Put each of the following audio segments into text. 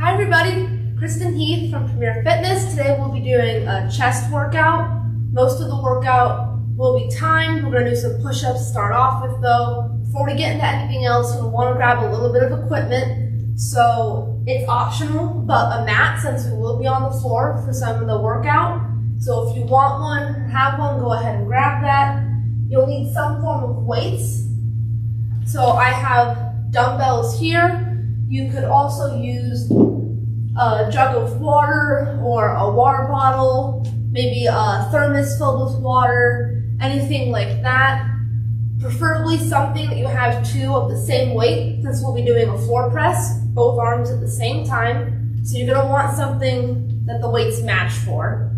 Hi everybody, Kristen Heath from Premier Fitness. Today we'll be doing a chest workout. Most of the workout will be timed. We're gonna do some push-ups to start off with though. Before we get into anything else, we'll wanna grab a little bit of equipment. So it's optional, but a mat since we will be on the floor for some of the workout. So if you want one, have one, go ahead and grab that. You'll need some form of weights. So I have dumbbells here. You could also use a jug of water or a water bottle, maybe a thermos filled with water, anything like that. Preferably something that you have two of the same weight, since we'll be doing a floor press, both arms at the same time. So you're gonna want something that the weights match for.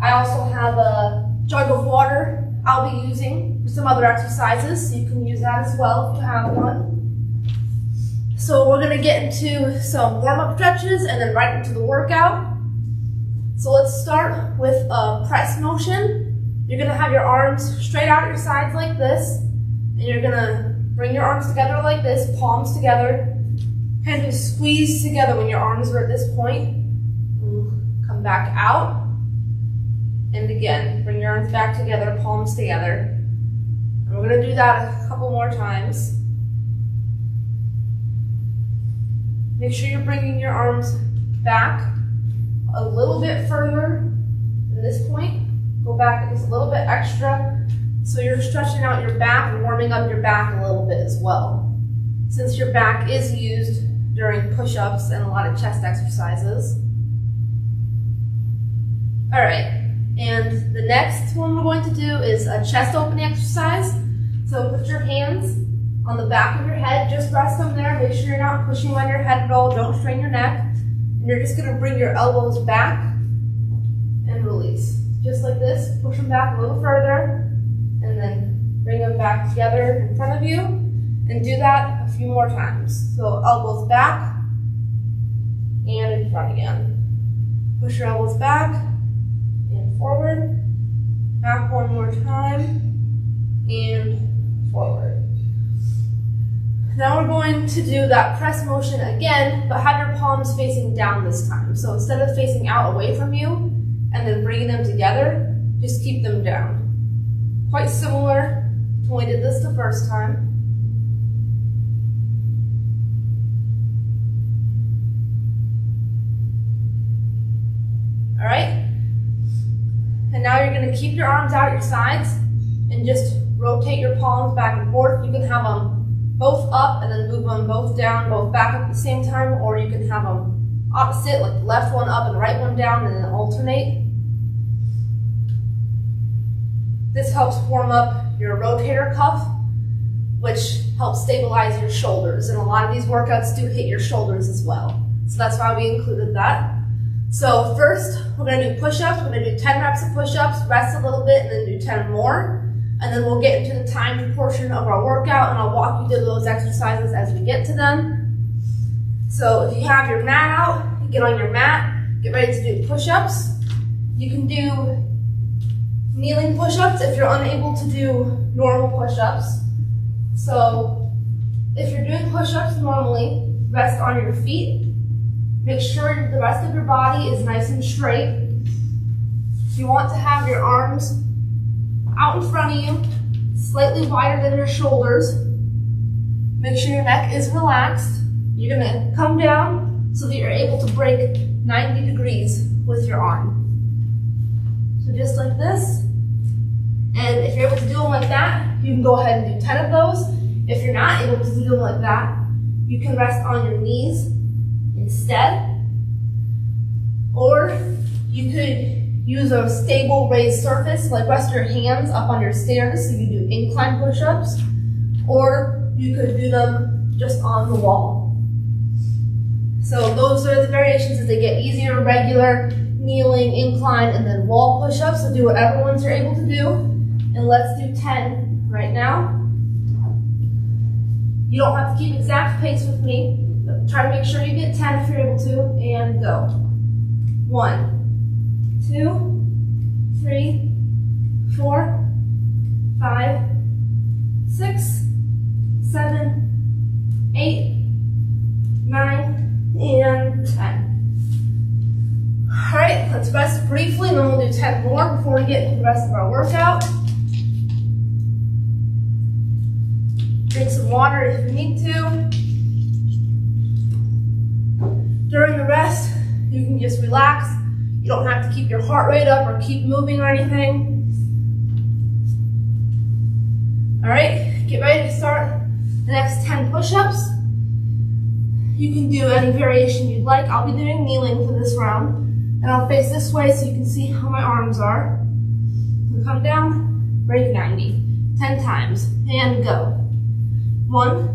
I also have a jug of water I'll be using for some other exercises, so you can use that as well if you have one. So we're gonna get into some warm-up stretches and then right into the workout. So let's start with a press motion. You're gonna have your arms straight out your sides like this, and you're gonna bring your arms together like this, palms together, kind of squeeze together when your arms are at this point. Come back out, and again, bring your arms back together, palms together. And we're gonna do that a couple more times. Make sure you're bringing your arms back a little bit further at this point. Go back just a little bit extra so you're stretching out your back and warming up your back a little bit as well, since your back is used during push-ups and a lot of chest exercises. All right, and the next one we're going to do is a chest opening exercise. So put your hands on the back of your head, just rest them there. Make sure you're not pushing on your head at all. Don't strain your neck. And you're just gonna bring your elbows back and release. Just like this, push them back a little further and then bring them back together in front of you and do that a few more times. So elbows back and in front again. Push your elbows back and forward. Back one more time and forward. Now we're going to do that press motion again, but have your palms facing down this time. So instead of facing out away from you and then bringing them together, just keep them down. Quite similar to when we did this the first time. All right. And now you're gonna keep your arms out your sides and just rotate your palms back and forth. You can have them both up and then move them both down, both back up at the same time, or you can have them opposite, like left one up and right one down, and then alternate. This helps warm up your rotator cuff, which helps stabilize your shoulders, and a lot of these workouts do hit your shoulders as well. So that's why we included that. So first, we're gonna do push-ups. We're gonna do 10 reps of push-ups, rest a little bit, and then do 10 more. And then we'll get into the timed portion of our workout, and I'll walk you through those exercises as we get to them. So if you have your mat out, you get on your mat, get ready to do push-ups. You can do kneeling push-ups if you're unable to do normal push-ups. So if you're doing push-ups normally, rest on your feet. Make sure the rest of your body is nice and straight. You want to have your arms out in front of you, slightly wider than your shoulders. Make sure your neck is relaxed. You're gonna come down so that you're able to break 90 degrees with your arm. So just like this. And if you're able to do them like that, you can go ahead and do 10 of those. If you're not able to do them like that, you can rest on your knees instead. Or you could use a stable raised surface, like rest your hands up on your stairs, so you do incline push-ups, or you could do them just on the wall. So those are the variations as they get easier: regular, kneeling, incline, and then wall push-ups. So do whatever ones you're able to do, and let's do 10 right now. You don't have to keep exact pace with me, but try to make sure you get 10 if you're able to, and go. 1, 2, 3, 4, 5, 6, 7, 8, 9, and 10. express briefly, and then we'll do 10 more before we get into the rest of our workout. Drink some water if you need to. During the rest, you can just relax. You don't have to keep your heart rate up or keep moving or anything. All right, get ready to start the next 10 push-ups. You can do any variation you'd like. I'll be doing kneeling for this round, and I'll face this way so you can see how my arms are. So come down, break 90, 10 times, and go. 1,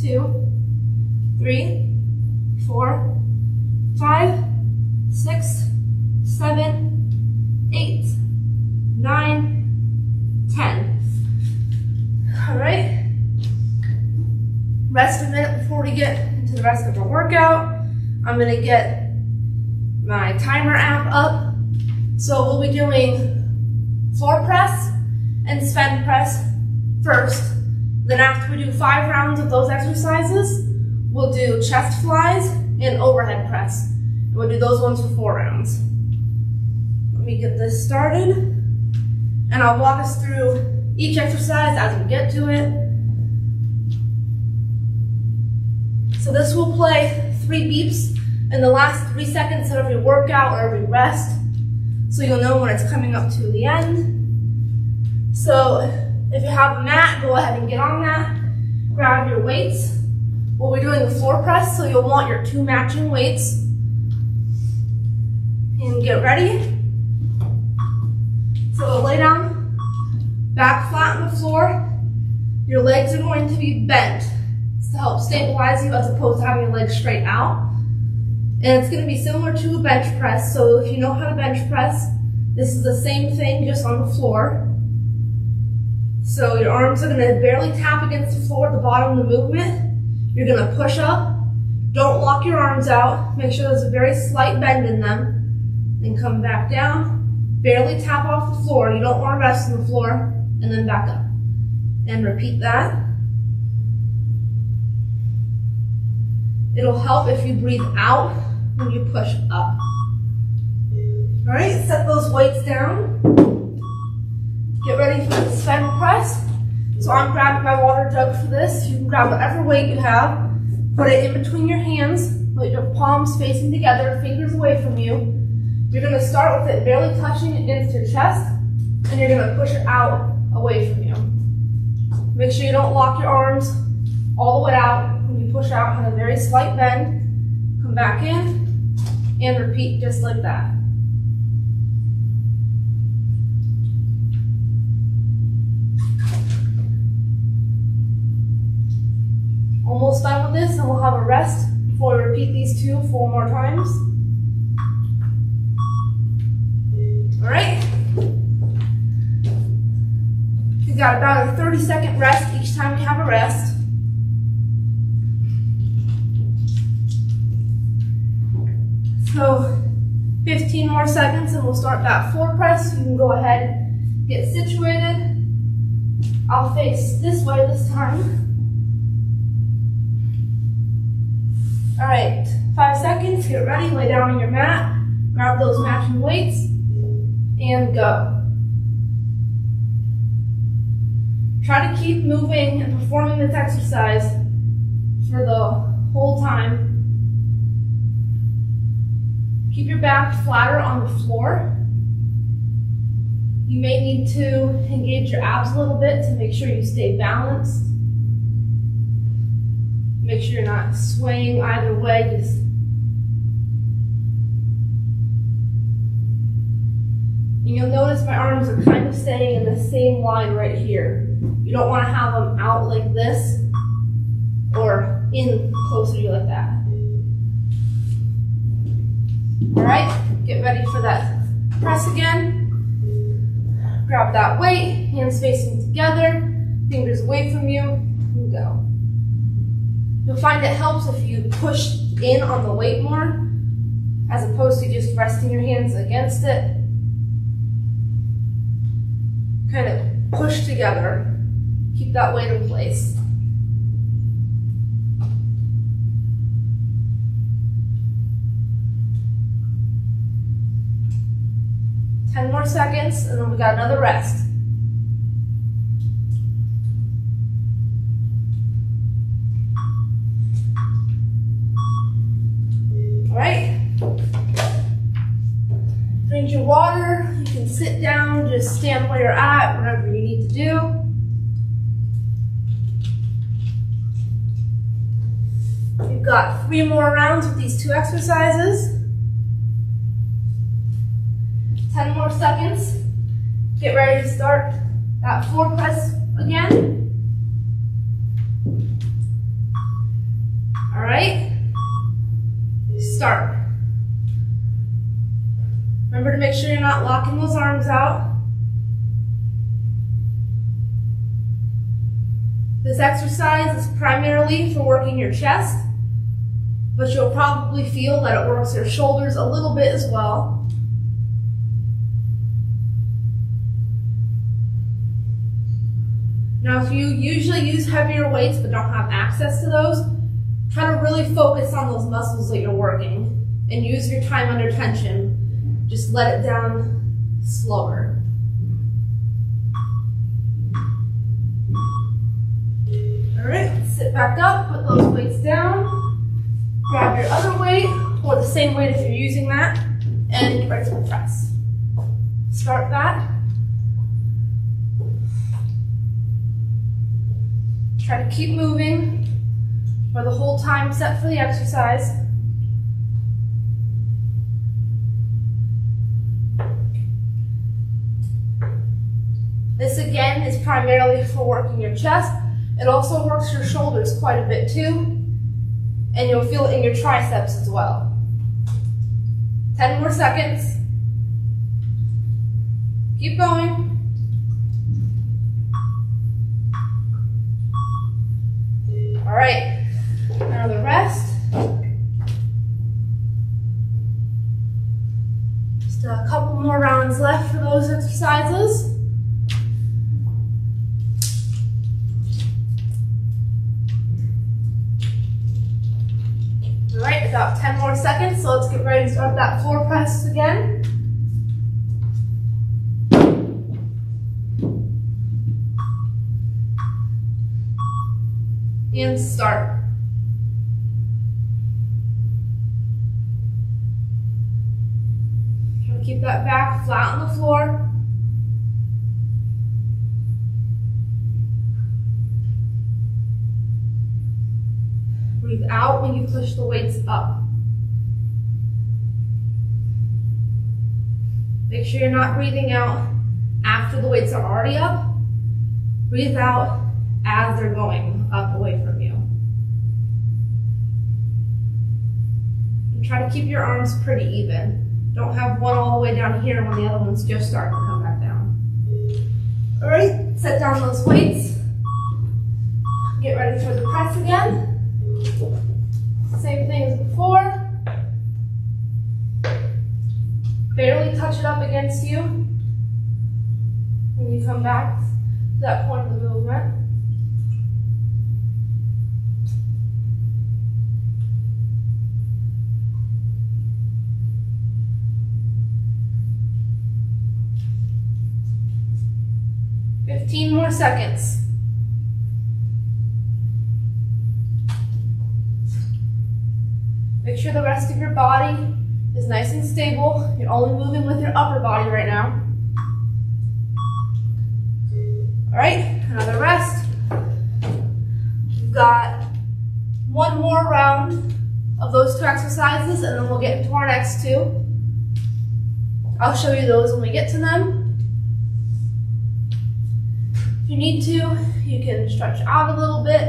2, 3, 4, 5, 6, 7, 8, 9, 10. All right, rest a minute before we get into the rest of our workout. I'm gonna get my timer app up. So we'll be doing floor press and spin press first. Then after we do 5 rounds of those exercises, we'll do chest flies and overhead press. And we'll do those ones for 4 rounds. Let me get this started. And I'll walk us through each exercise as we get to it. So this will play 3 beeps in the last 3 seconds of every workout or every rest, so you'll know when it's coming up to the end. So if you have a mat, go ahead and get on that. Grab your weights. We'll be doing the floor press, so you'll want your 2 matching weights. And get ready. So we'll lay down, back flat on the floor. Your legs are going to be bent to help stabilize you as opposed to having your legs straight out. And it's going to be similar to a bench press. So if you know how to bench press, this is the same thing, just on the floor. So your arms are going to barely tap against the floor at the bottom of the movement. You're going to push up. Don't lock your arms out. Make sure there's a very slight bend in them. Then come back down. Barely tap off the floor. You don't want to rest on the floor. And then back up. And repeat that. It'll help if you breathe out when you push up. All right, set those weights down. Get ready for the spin press. So I'm grabbing my water jug for this. You can grab whatever weight you have. Put it in between your hands. Put your palms facing together, fingers away from you. You're gonna start with it barely touching against your chest, and you're gonna push it out away from you. Make sure you don't lock your arms all the way out. When you push out, have a very slight bend. Come back in and repeat just like that. Almost done with this, and we'll have a rest before we repeat these 2 4 more times. All right. We've got about a 30-second rest each time we have a rest. So 15 more seconds and we'll start that floor press. You can go ahead, get situated. I'll face this way this time. All right, 5 seconds, get ready, lay down on your mat, grab those matching weights, and go. Try to keep moving and performing this exercise for the whole time. Keep your back flatter on the floor. You may need to engage your abs a little bit to make sure you stay balanced. Make sure you're not swaying either way. Just and you'll notice my arms are kind of staying in the same line right here. You don't want to have them out like this or in closer to you like that. All right, get ready for that press again. Grab that weight, hands facing together, fingers away from you, and go. You'll find it helps if you push in on the weight more as opposed to just resting your hands against it. Kind of push together, keep that weight in place. 10 more seconds, and then we got another rest. All right. Drink your water. You can sit down, just stand where you're at, whatever you need to do. We've got 3 more rounds with these 2 exercises. 10 more seconds. Get ready to start that floor press again. All right, start. Remember to make sure you're not locking those arms out. This exercise is primarily for working your chest, but you'll probably feel that it works your shoulders a little bit as well. Now, if you usually use heavier weights but don't have access to those, try to really focus on those muscles that you're working and use your time under tension. Just let it down slower. All right, sit back up, put those weights down, grab your other weight, or the same weight if you're using that, and get ready to press. Start that. Try to keep moving for the whole time set for the exercise. This again is primarily for working your chest. It also works your shoulders quite a bit too, and you'll feel it in your triceps as well. 10 more seconds. Keep going. All right, now the rest. Just a couple more rounds left for those exercises. All right, about 10 more seconds, so let's get ready to start that floor press again. And start. Keep that back flat on the floor. Breathe out when you push the weights up. Make sure you're not breathing out after the weights are already up. Breathe out as they're going up away from you. And try to keep your arms pretty even. Don't have one all the way down here when the other one's just starting to come back down. All right, set down those weights. Get ready for the press again. Same thing as before. Barely touch it up against you when you come back to that point of the movement. More seconds. Make sure the rest of your body is nice and stable. You're only moving with your upper body right now. All right, another rest. We've got 1 more round of those 2 exercises, and then we'll get into our next 2. I'll show you those when we get to them. If you need to, you can stretch out a little bit,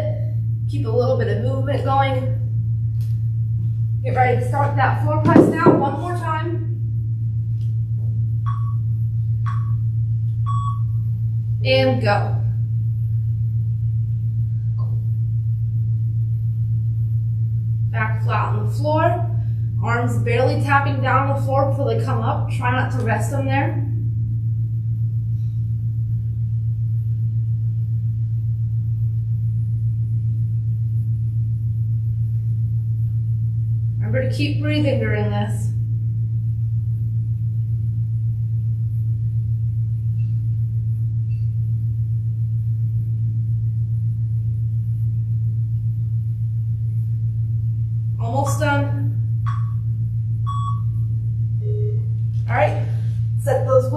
keep a little bit of movement going. Get ready to start that floor press now one more time. And go. Back flat on the floor, arms barely tapping down on the floor before they come up. Try not to rest them there. Remember to keep breathing during this.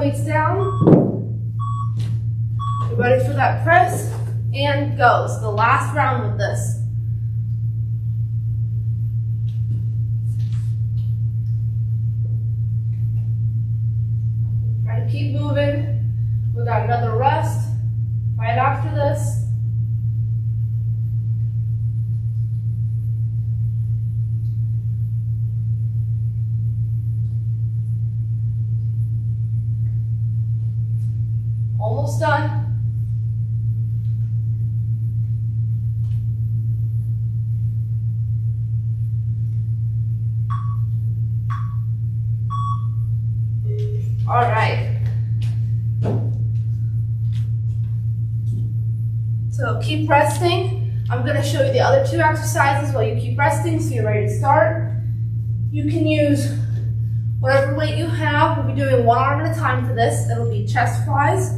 weights down. You're ready for that press, and go. So the last round with this. All right, keep moving. We got another rest right after this. Almost done. All right. So keep resting. I'm going to show you the other two exercises while you keep resting so you're ready to start. You can use whatever weight you have. We'll be doing one arm at a time for this. It'll be chest flies.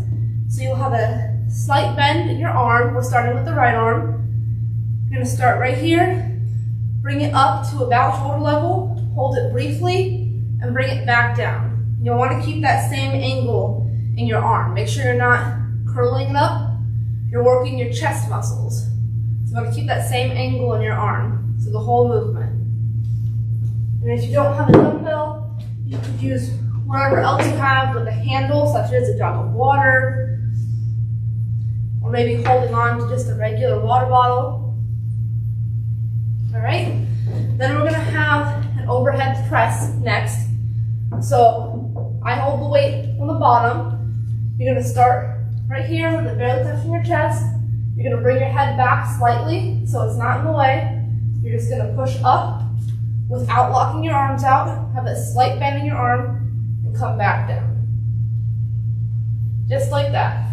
So you'll have a slight bend in your arm. We're starting with the right arm. You're gonna start right here, bring it up to about shoulder level, hold it briefly, and bring it back down. You'll wanna keep that same angle in your arm. Make sure you're not curling it up. You're working your chest muscles. So you wanna keep that same angle in your arm, so the whole movement. And if you don't have a dumbbell, you could use whatever else you have with a handle, such as a jug of water, or maybe holding on to just a regular water bottle. All right, then we're gonna have an overhead press next. So I hold the weight on the bottom. You're gonna start right here with it barely touching your chest. You're gonna bring your head back slightly so it's not in the way. You're just gonna push up without locking your arms out. Have a slight bend in your arm. Come back down. Just like that.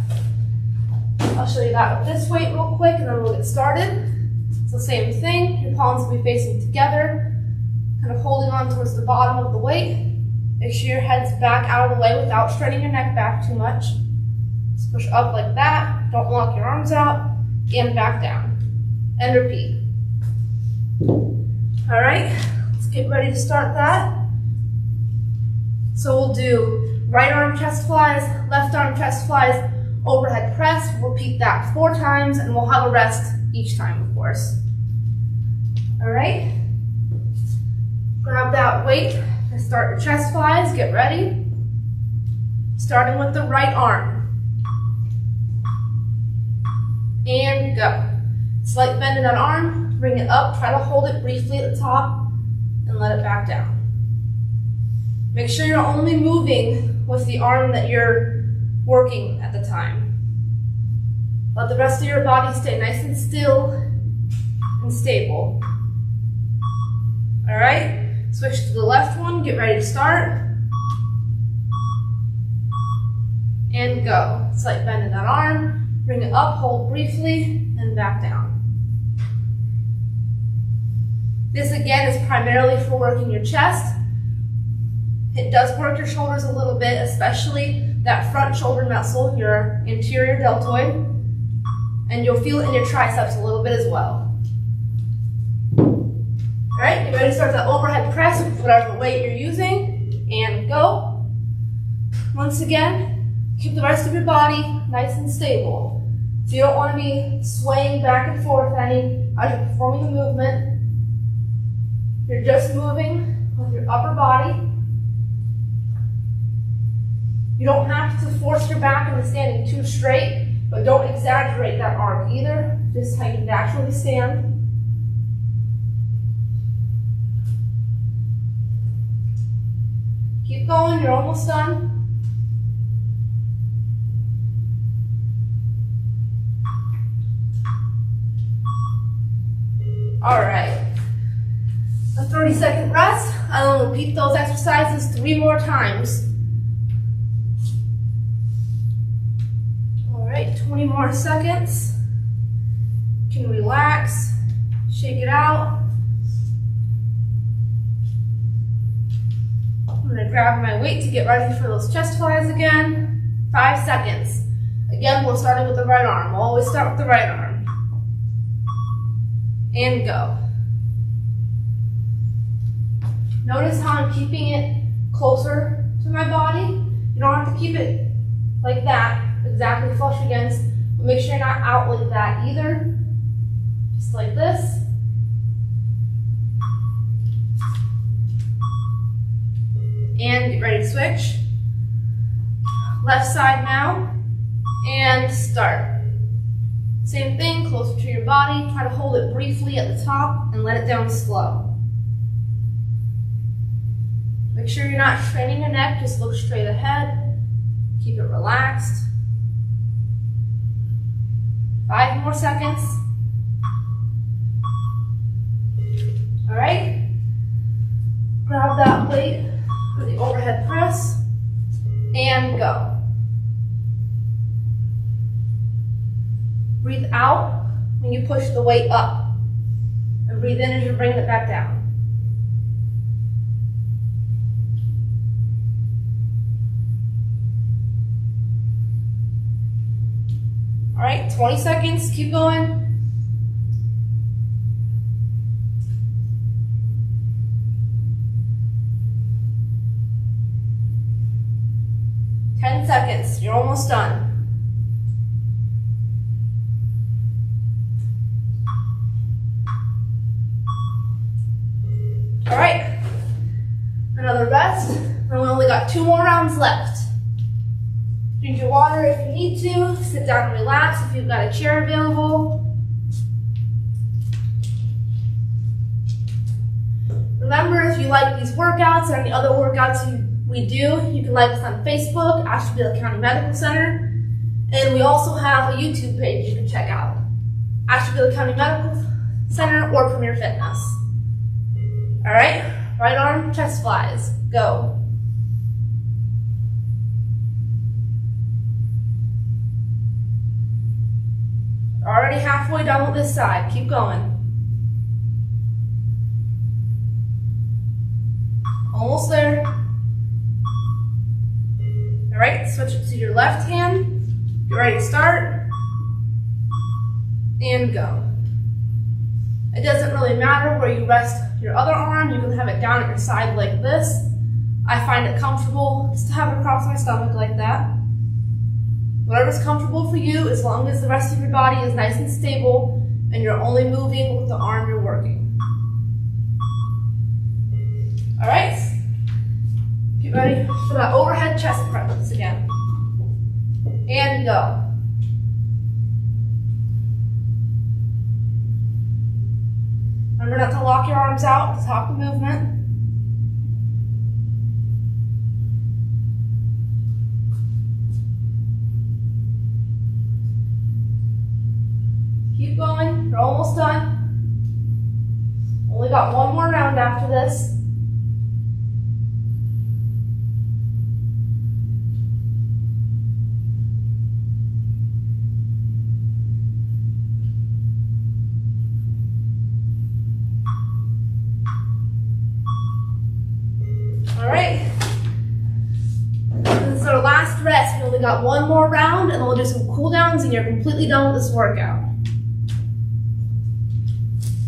I'll show you that with this weight real quick and then we'll get started. It's the same thing. Your palms will be facing together, kind of holding on towards the bottom of the weight. Make sure your head's back out of the way without straining your neck back too much. Just push up like that. Don't lock your arms out. And back down. And repeat. All right, let's get ready to start that. So we'll do right arm chest flies, left arm chest flies, overhead press. We'll repeat that 4 times and we'll have a rest each time, of course. All right. Grab that weight and start your chest flies. Get ready. Starting with the right arm. And go. Slight bend in that arm. Bring it up. Try to hold it briefly at the top and let it back down. Make sure you're only moving with the arm that you're working at the time. Let the rest of your body stay nice and still and stable. All right, switch to the left one, get ready to start. And go. Slight bend in that arm, bring it up, hold briefly, and back down. This again is primarily for working your chest. It does work your shoulders a little bit, especially that front shoulder muscle, your anterior deltoid, and you'll feel it in your triceps a little bit as well. All right, you're ready to start that overhead press with whatever weight you're using, and go. Once again, keep the rest of your body nice and stable. So you don't want to be swaying back and forth any as you're performing the movement. You're just moving with your upper body. You don't have to force your back into standing too straight, but don't exaggerate that arm either. Just how you naturally stand. Keep going, you're almost done. All right, a 30-second rest. I'll repeat those exercises 3 more times. 20 more seconds. You can relax, shake it out. I'm gonna grab my weight to get ready for those chest flies again. 5 seconds. Again, we're starting with the right arm. We'll always start with the right arm. And go. Notice how I'm keeping it closer to my body. You don't have to keep it like that, exactly flush against, but make sure you're not out like that either. Just like this. And get ready to switch. Left side now, and start. Same thing, closer to your body. Try to hold it briefly at the top and let it down slow. Make sure you're not straining your neck, just look straight ahead. Keep it relaxed. 5 more seconds. All right. Grab that plate for the overhead press and go. Breathe out when you push the weight up, and breathe in as you bring it back down. All right, 20 seconds, keep going. Seconds, you're almost done. All right, another rest, and we only got 2 more rounds left. Drink your water if you need to, sit down and relax if you've got a chair available. Remember, if you like these workouts or any other workouts we do, you can like us on Facebook, Ashtabula County Medical Center, and we also have a YouTube page you can check out, Ashtabula County Medical Center or Premier Fitness. All right, right arm, chest flies, go. Already halfway done with this side, keep going. Almost there. All right, switch it to your left hand. Get ready to start. And go. It doesn't really matter where you rest your other arm. You can have it down at your side like this. I find it comfortable just to have it across my stomach like that. Whatever's comfortable for you, as long as the rest of your body is nice and stable and you're only moving with the arm you're working. All right. Get ready for that overhead chest press again. And go. Remember not to lock your arms out, just hop the movement. Keep going, you're almost done. Only got 1 more round after this. Got 1 more round, and we'll do some cool downs, and you're completely done with this workout.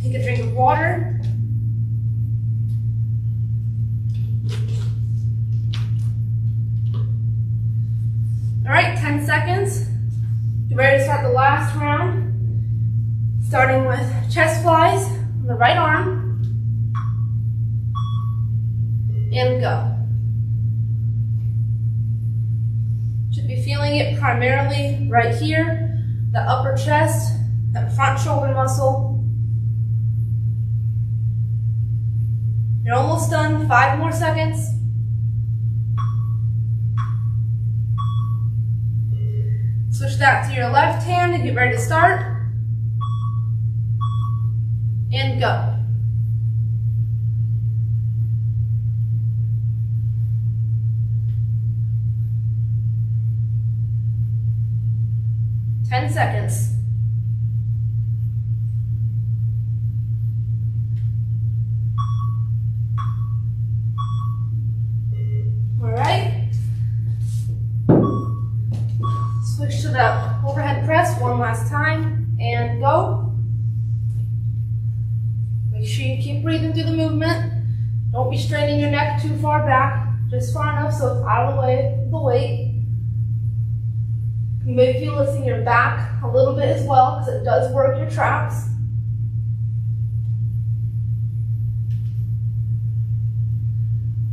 Take a drink of water. All right, 10 seconds. Get ready to start the last round, starting with chest flies on the right arm, and go. Should be feeling it primarily right here, the upper chest, that front shoulder muscle. You're almost done, 5 more seconds. Switch that to your left hand and get ready to start. And go. Seconds. All right. Switch to the overhead press 1 last time and go. Make sure you keep breathing through the movement. Don't be straining your neck too far back. just far enough so it's out of the way of the weight. You may feel this in your back a little bit as well because it does work your traps.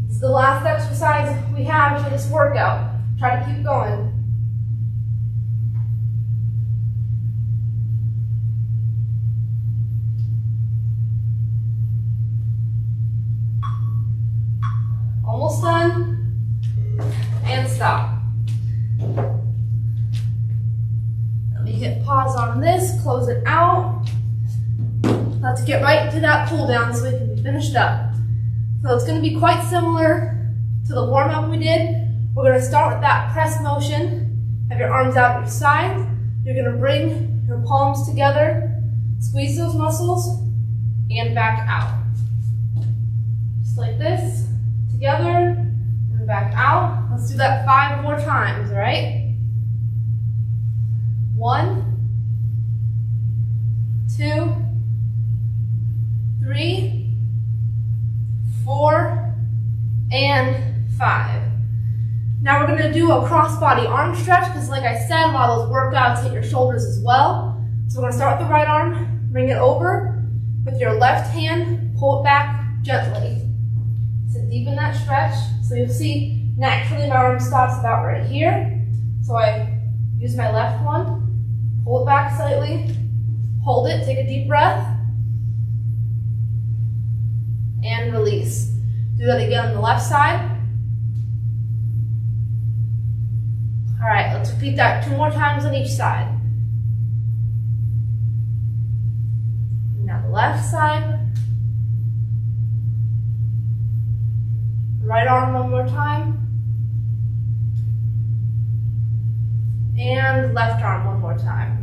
It's the last exercise we have for this workout. Try to keep going. Almost done, and stop. Let me hit pause on this, close it out. Let's get right to that cool down so we can be finished up. So it's gonna be quite similar to the warm up we did. We're gonna start with that press motion. Have your arms out at your sides. You're gonna bring your palms together, squeeze those muscles, and back out. Just like this. Together and back out. Let's do that 5 more times, all right? 1, 2, 3, 4, and 5. Now we're gonna do a cross-body arm stretch because like I said, a lot of those workouts hit your shoulders as well. So we're gonna start with the right arm, bring it over with your left hand, pull it back gently. Deepen that stretch. So you'll see naturally my arm stops about right here. So I use my left one, pull it back slightly, hold it, take a deep breath, and release. Do that again on the left side. All right, let's repeat that 2 more times on each side. Now the left side. Right arm 1 more time, and left arm 1 more time.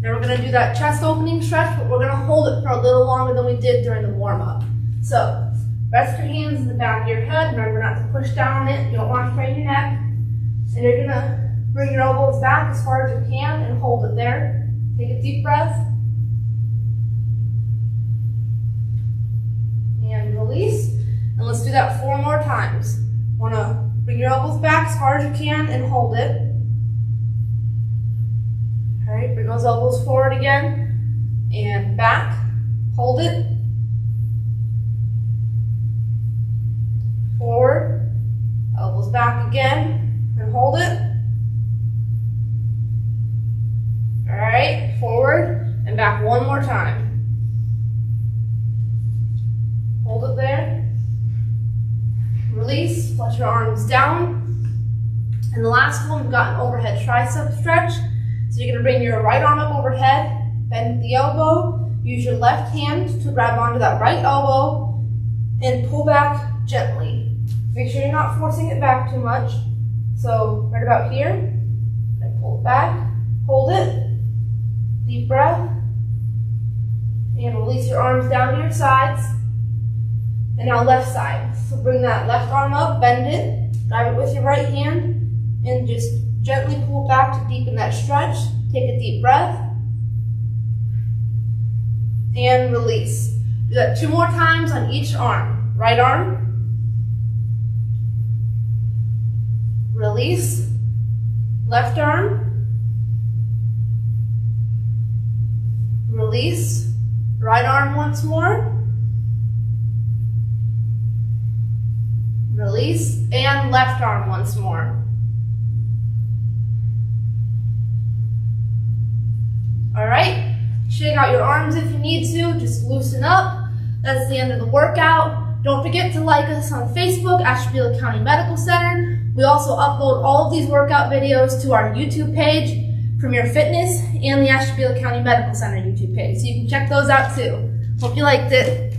Now we're going to do that chest opening stretch, but we're going to hold it for a little longer than we did during the warm-up. So rest your hands in the back of your head, remember not to push down on it, you don't want to strain your neck, and you're going to bring your elbows back as far as you can and hold it there. Take a deep breath. Release, and let's do that 4 more times. Want to bring your elbows back as hard as you can and hold it. All right, bring those elbows forward again and back. Hold it. Forward, elbows back again and hold it. All right, forward and back 1 more time. Hold it there, release, flex your arms down. And the last one, we've got an overhead tricep stretch. So you're gonna bring your right arm up overhead, bend the elbow, use your left hand to grab onto that right elbow and pull back gently. Make sure you're not forcing it back too much. So right about here, and pull it back, hold it, deep breath, and release your arms down to your sides. And now left side, so bring that left arm up, bend it, grab it with your right hand, and just gently pull back to deepen that stretch. Take a deep breath, and release. Do that 2 more times on each arm. Right arm, release, left arm, release, right arm once more. Release, and left arm once more. All right, shake out your arms if you need to, just loosen up. That's the end of the workout. Don't forget to like us on Facebook, Ashtabula County Medical Center. We also upload all of these workout videos to our YouTube page, Premier Fitness, and the Ashtabula County Medical Center YouTube page, so you can check those out too. Hope you liked it.